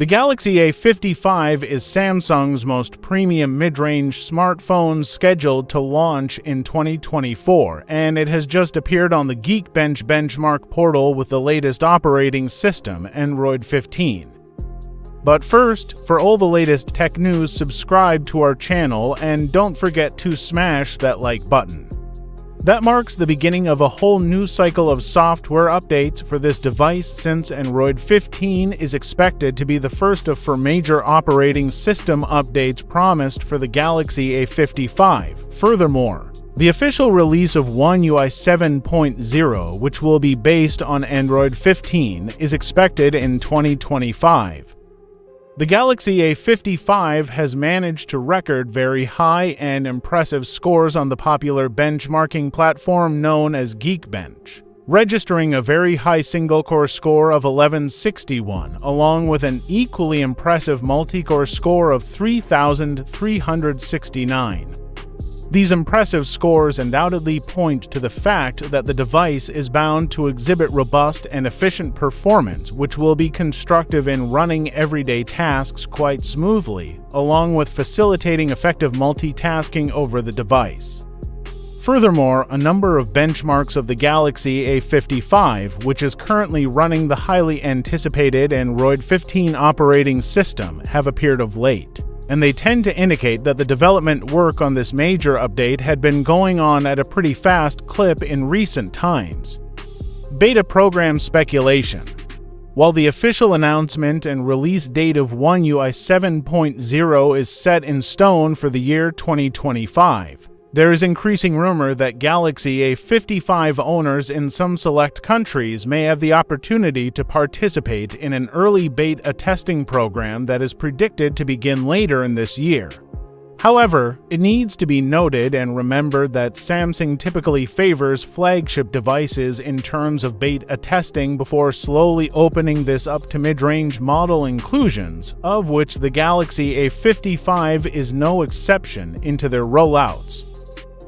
The Galaxy A55 is Samsung's most premium mid-range smartphone scheduled to launch in 2024, and it has just appeared on the Geekbench benchmark portal with the latest operating system, Android 15. But first, for all the latest tech news, subscribe to our channel and don't forget to smash that like button. That marks the beginning of a whole new cycle of software updates for this device, since Android 15 is expected to be the first of four major operating system updates promised for the Galaxy A55. Furthermore, the official release of One UI 7.0, which will be based on Android 15, is expected in 2025. The Galaxy A55 has managed to record very high and impressive scores on the popular benchmarking platform known as Geekbench, registering a very high single-core score of 1161, along with an equally impressive multi-core score of 3369. These impressive scores undoubtedly point to the fact that the device is bound to exhibit robust and efficient performance, which will be constructive in running everyday tasks quite smoothly, along with facilitating effective multitasking over the device. Furthermore, a number of benchmarks of the Galaxy A55, which is currently running the highly anticipated Android 15 operating system, have appeared of late, and they tend to indicate that the development work on this major update had been going on at a pretty fast clip in recent times. Beta program speculation. While the official announcement and release date of One UI 7.0 is set in stone for the year 2025, there is increasing rumor that Galaxy A55 owners in some select countries may have the opportunity to participate in an early beta testing program that is predicted to begin later in this year. However, it needs to be noted and remembered that Samsung typically favors flagship devices in terms of beta testing before slowly opening this up to mid-range model inclusions, of which the Galaxy A55 is no exception, into their rollouts.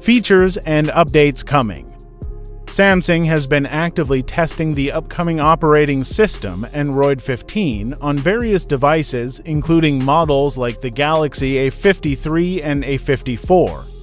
Features and updates coming. Samsung has been actively testing the upcoming operating system, Android 15, on various devices, including models like the Galaxy A53 and A54.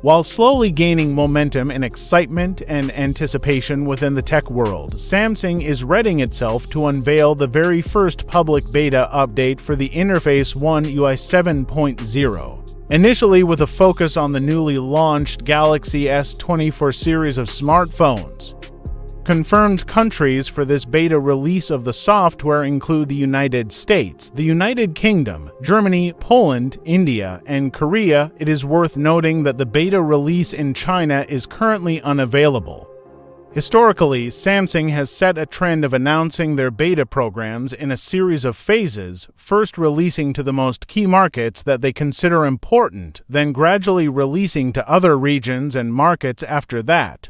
While slowly gaining momentum in excitement and anticipation within the tech world, Samsung is readying itself to unveil the very first public beta update for the interface One UI 7.0. Initially with a focus on the newly launched Galaxy S24 series of smartphones. Confirmed countries for this beta release of the software include the United States, the United Kingdom, Germany, Poland, India, and Korea. It is worth noting that the beta release in China is currently unavailable. Historically, Samsung has set a trend of announcing their beta programs in a series of phases, first releasing to the most key markets that they consider important, then gradually releasing to other regions and markets after that.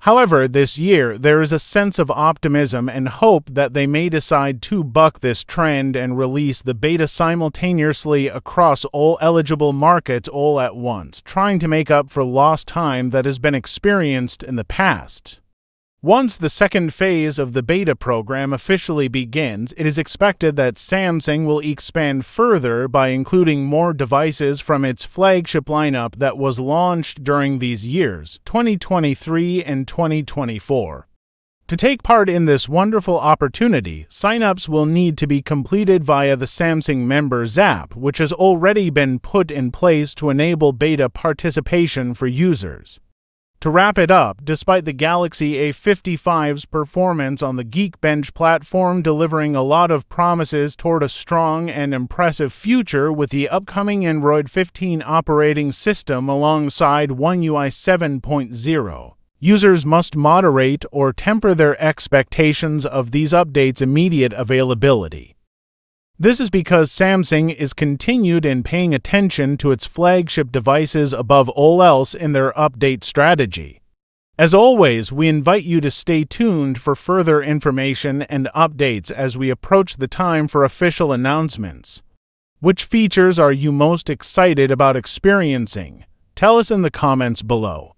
However, this year, there is a sense of optimism and hope that they may decide to buck this trend and release the beta simultaneously across all eligible markets all at once, trying to make up for lost time that has been experienced in the past. Once the second phase of the beta program officially begins, it is expected that Samsung will expand further by including more devices from its flagship lineup that was launched during these years, 2023 and 2024. To take part in this wonderful opportunity, signups will need to be completed via the Samsung Members app, which has already been put in place to enable beta participation for users. To wrap it up, despite the Galaxy A55's performance on the Geekbench platform delivering a lot of promises toward a strong and impressive future with the upcoming Android 15 operating system alongside One UI 7.0, users must moderate or temper their expectations of these updates' immediate availability. This is because Samsung is continued in paying attention to its flagship devices above all else in their update strategy. As always, we invite you to stay tuned for further information and updates as we approach the time for official announcements. Which features are you most excited about experiencing? Tell us in the comments below.